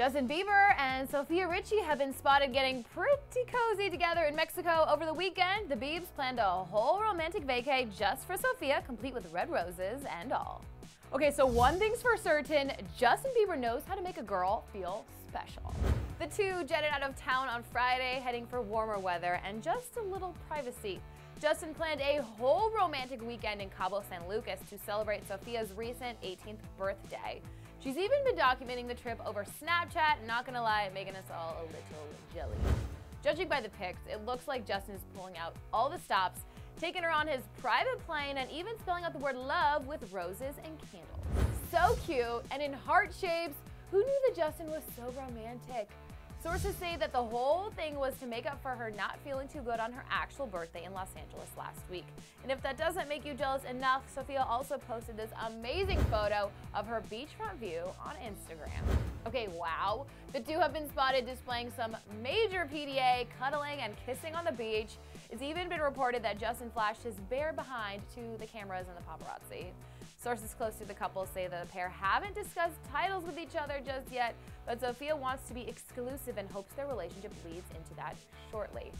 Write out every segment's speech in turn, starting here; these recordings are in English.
Justin Bieber and Sofia Richie have been spotted getting pretty cozy together in Mexico over the weekend. The Biebs planned a whole romantic vacay just for Sofia, complete with red roses and all. Okay, so one thing's for certain, Justin Bieber knows how to make a girl feel special. The two jetted out of town on Friday, heading for warmer weather and just a little privacy. Justin planned a whole romantic weekend in Cabo San Lucas to celebrate Sofia's recent 18th birthday. She's even been documenting the trip over Snapchat, not gonna lie, making us all a little jelly. Judging by the pics, it looks like Justin is pulling out all the stops, taking her on his private plane, and even spelling out the word love with roses and candles. So cute, and in heart shapes. Who knew that Justin was so romantic? Sources say that the whole thing was to make up for her not feeling too good on her actual birthday in Los Angeles last week. And if that doesn't make you jealous enough, Sofia also posted this amazing photo of her beachfront view on Instagram. Okay, wow. The two have been spotted displaying some major PDA, cuddling and kissing on the beach. It's even been reported that Justin flashed his bare behind to the cameras and the paparazzi. Sources close to the couple say that the pair haven't discussed titles with each other just yet, but Sofia wants to be exclusive and hopes their relationship leads into that shortly.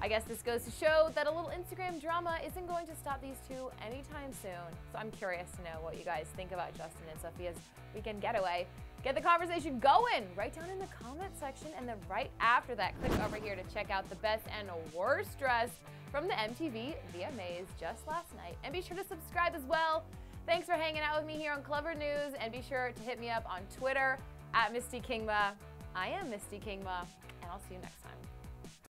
I guess this goes to show that a little Instagram drama isn't going to stop these two anytime soon. So I'm curious to know what you guys think about Justin and Sofia's weekend getaway. Get the conversation going! Write down in the comment section, and then right after that, click over here to check out the best and worst dressed from the MTV VMAs just last night. And be sure to subscribe as well. Thanks for hanging out with me here on Clevver News, and be sure to hit me up on Twitter @MistyKingma. I am Misty Kingma, and I'll see you next time.